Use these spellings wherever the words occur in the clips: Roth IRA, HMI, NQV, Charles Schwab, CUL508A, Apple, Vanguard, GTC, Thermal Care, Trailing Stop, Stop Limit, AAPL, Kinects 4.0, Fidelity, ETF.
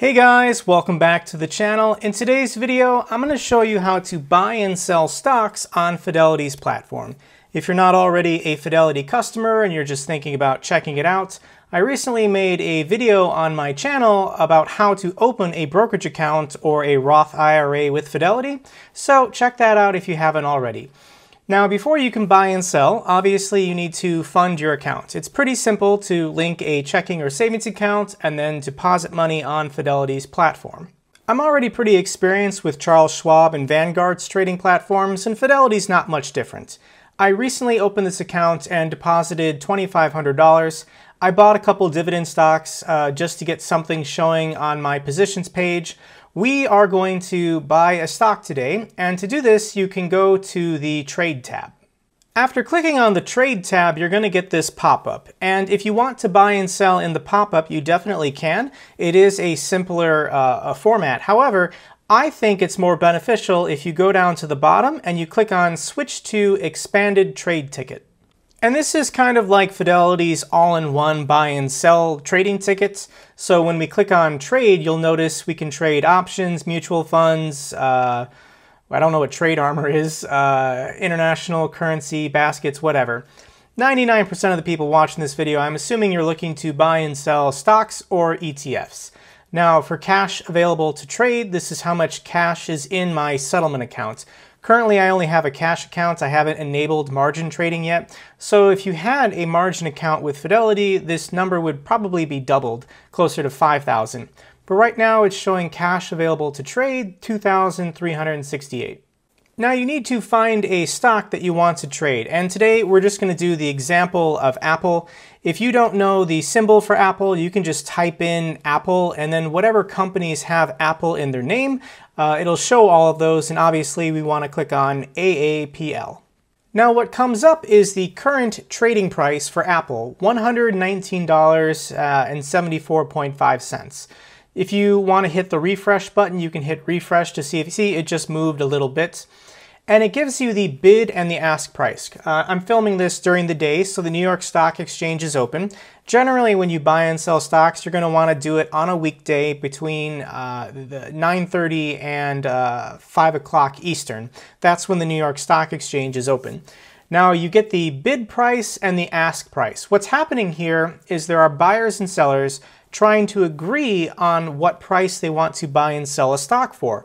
Hey guys, welcome back to the channel. In today's video, I'm going to show you how to buy and sell stocks on Fidelity's platform. If you're not already a Fidelity customer and you're just thinking about checking it out, I recently made a video on my channel about how to open a brokerage account or a Roth IRA with Fidelity, so check that out if you haven't already. Now, before you can buy and sell, obviously you need to fund your account. It's pretty simple to link a checking or savings account and then deposit money on Fidelity's platform. I'm already pretty experienced with Charles Schwab and Vanguard's trading platforms, and Fidelity's not much different. I recently opened this account and deposited $2,500. I bought a couple dividend stocks just to get something showing on my positions page. We are going to buy a stock today, and to do this, you can go to the Trade tab. After clicking on the Trade tab, you're going to get this pop-up, and if you want to buy and sell in the pop-up, you definitely can. It is a simpler format. However, I think it's more beneficial if you go down to the bottom and you click on Switch to Expanded Trade Ticket. And this is kind of like Fidelity's all-in-one buy and sell trading tickets. So when we click on trade, you'll notice we can trade options, mutual funds, I don't know what trade armor is, international currency, baskets, whatever. 99% of the people watching this video, I'm assuming you're looking to buy and sell stocks or ETFs. Now for cash available to trade, this is how much cash is in my settlement account. Currently, I only have a cash account. I haven't enabled margin trading yet. So if you had a margin account with Fidelity, this number would probably be doubled, closer to 5,000. But right now it's showing cash available to trade, 2,368. Now you need to find a stock that you want to trade. And today we're just going to do the example of Apple. If you don't know the symbol for Apple, you can just type in Apple and then whatever companies have Apple in their name, it'll show all of those. And obviously we want to click on AAPL. Now what comes up is the current trading price for Apple, $119.74. If you want to hit the refresh button, you can hit refresh to see if you see it just moved a little bit. And it gives you the bid and the ask price. I'm filming this during the day, so the New York Stock Exchange is open. Generally, when you buy and sell stocks, you're going to want to do it on a weekday between 9:30 and 5 o'clock Eastern. That's when the New York Stock Exchange is open. Now you get the bid price and the ask price. What's happening here is there are buyers and sellers trying to agree on what price they want to buy and sell a stock for.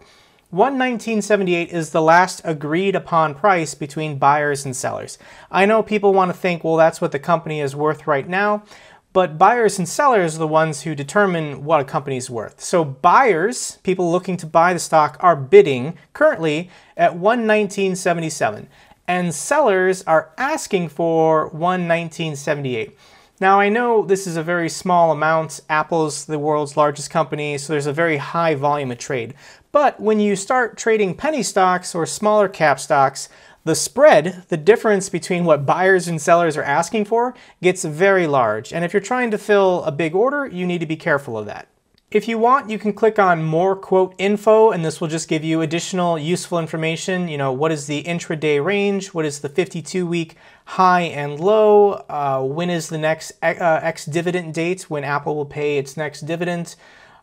$119.78 is the last agreed upon price between buyers and sellers. I know people want to think, well, that's what the company is worth right now, but buyers and sellers are the ones who determine what a company is worth. So buyers, people looking to buy the stock, are bidding currently at $119.77, and sellers are asking for $119.78. Now, I know this is a very small amount. Apple's the world's largest company, so there's a very high volume of trade. But when you start trading penny stocks or smaller cap stocks, the spread, the difference between what buyers and sellers are asking for, gets very large. And if you're trying to fill a big order, you need to be careful of that. If you want, you can click on more quote info, and this will just give you additional useful information. You know, what is the intraday range? What is the 52-week high and low? When is the next ex-dividend date when Apple will pay its next dividend?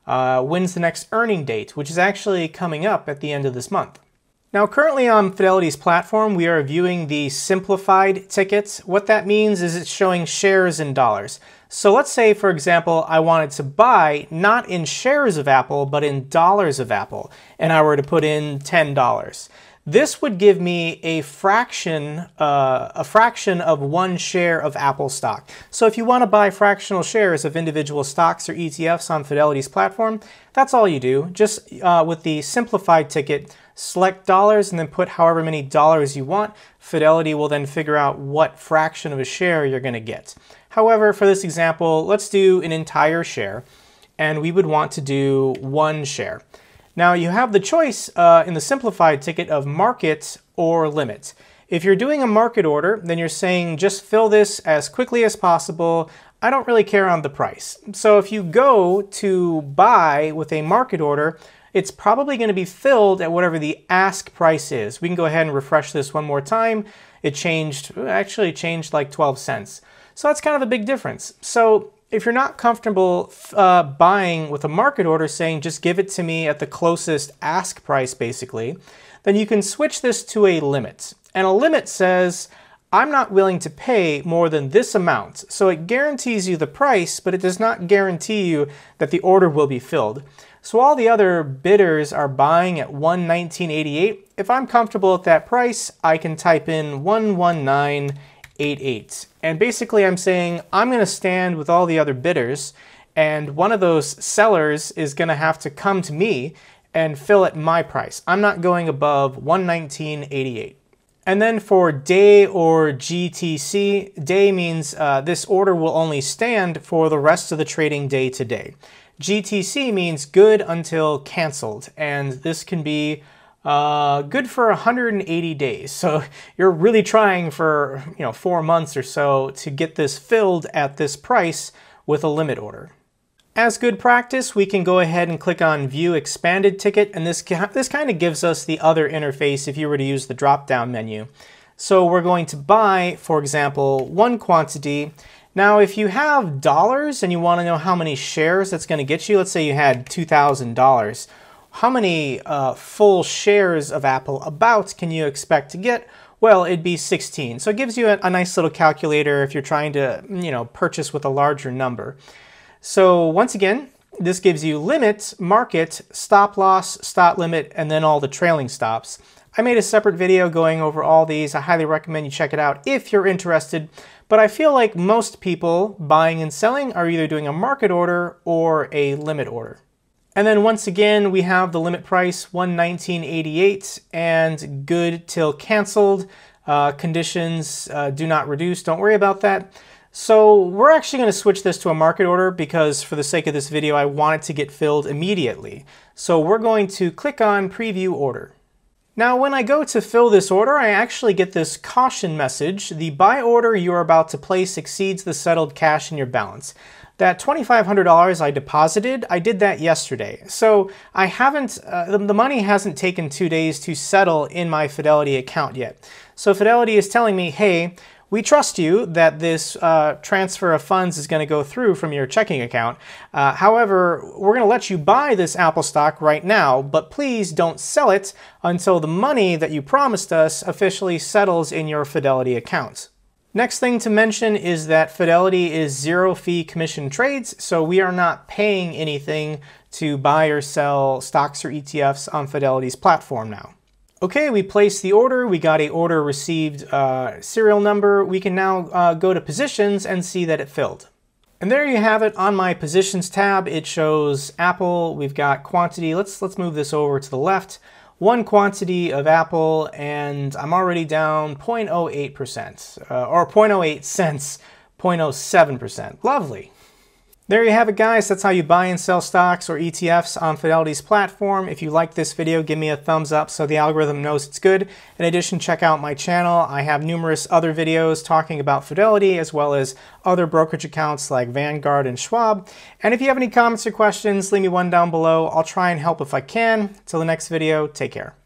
When's the next earning date, which is actually coming up at the end of this month. Now, currently on Fidelity's platform, we are viewing the simplified tickets. What that means is it's showing shares in dollars. So let's say, for example, I wanted to buy not in shares of Apple, but in dollars of Apple, and I were to put in $10. This would give me a fraction of one share of Apple stock. So if you want to buy fractional shares of individual stocks or ETFs on Fidelity's platform, that's all you do. Just with the simplified ticket, select dollars and then put however many dollars you want. Fidelity will then figure out what fraction of a share you're going to get. However, for this example, let's do an entire share, and we would want to do one share. Now you have the choice in the simplified ticket of market or limit. If you're doing a market order, then you're saying just fill this as quickly as possible. I don't really care on the price. So if you go to buy with a market order, it's probably going to be filled at whatever the ask price is. We can go ahead and refresh this one more time. It changed, actually changed like 12 cents. So that's kind of a big difference. So if you're not comfortable buying with a market order saying just give it to me at the closest ask price basically, then you can switch this to a limit. And a limit says, I'm not willing to pay more than this amount. So it guarantees you the price, but it does not guarantee you that the order will be filled. So all the other bidders are buying at $119.88. If I'm comfortable at that price, I can type in $119.88. And basically I'm saying I'm gonna stand with all the other bidders, and one of those sellers is gonna have to come to me and fill at my price. I'm not going above $119.88. And then for day or GTC, day means this order will only stand for the rest of the trading day today. GTC means good until canceled, and this can be good for 180 days. So you're really trying for 4 months or so to get this filled at this price with a limit order. As good practice, we can go ahead and click on View Expanded Ticket, and this kind of gives us the other interface if you were to use the drop-down menu. So we're going to buy, for example, one quantity. Now, if you have dollars and you want to know how many shares that's going to get you, let's say you had $2,000, how many full shares of Apple about can you expect to get? Well, it'd be 16. So it gives you a nice little calculator if you're trying to, purchase with a larger number. So once again, this gives you limit, market, stop loss, stop limit, and then all the trailing stops. I made a separate video going over all these. I highly recommend you check it out if you're interested, but I feel like most people buying and selling are either doing a market order or a limit order. And then once again, we have the limit price, $119.88, and good till canceled, conditions do not reduce, don't worry about that. So we're actually going to switch this to a market order because for the sake of this video, I want it to get filled immediately. So we're going to click on Preview Order. Now, when I go to fill this order, I actually get this caution message. The buy order you are about to place exceeds the settled cash in your balance. That $2,500 I deposited, I did that yesterday. So I haven't, the money hasn't taken 2 days to settle in my Fidelity account yet. So Fidelity is telling me, hey, we trust you that this transfer of funds is going to go through from your checking account. However, we're going to let you buy this Apple stock right now, but please don't sell it until the money that you promised us officially settles in your Fidelity account. Next thing to mention is that Fidelity is zero fee commission trades, so we are not paying anything to buy or sell stocks or ETFs on Fidelity's platform now. Okay, we placed the order, we got a order received serial number. We can now go to positions and see that it filled. And there you have it on my positions tab. It shows Apple, we've got quantity. Let's move this over to the left. One quantity of Apple, and I'm already down 0.08%, or 0.08 cents, 0.07%, lovely. There you have it, guys. That's how you buy and sell stocks or ETFs on Fidelity's platform. If you like this video, give me a thumbs up so the algorithm knows it's good. In addition, check out my channel. I have numerous other videos talking about Fidelity as well as other brokerage accounts like Vanguard and Schwab. And if you have any comments or questions, leave me one down below. I'll try and help if I can. Till the next video, take care.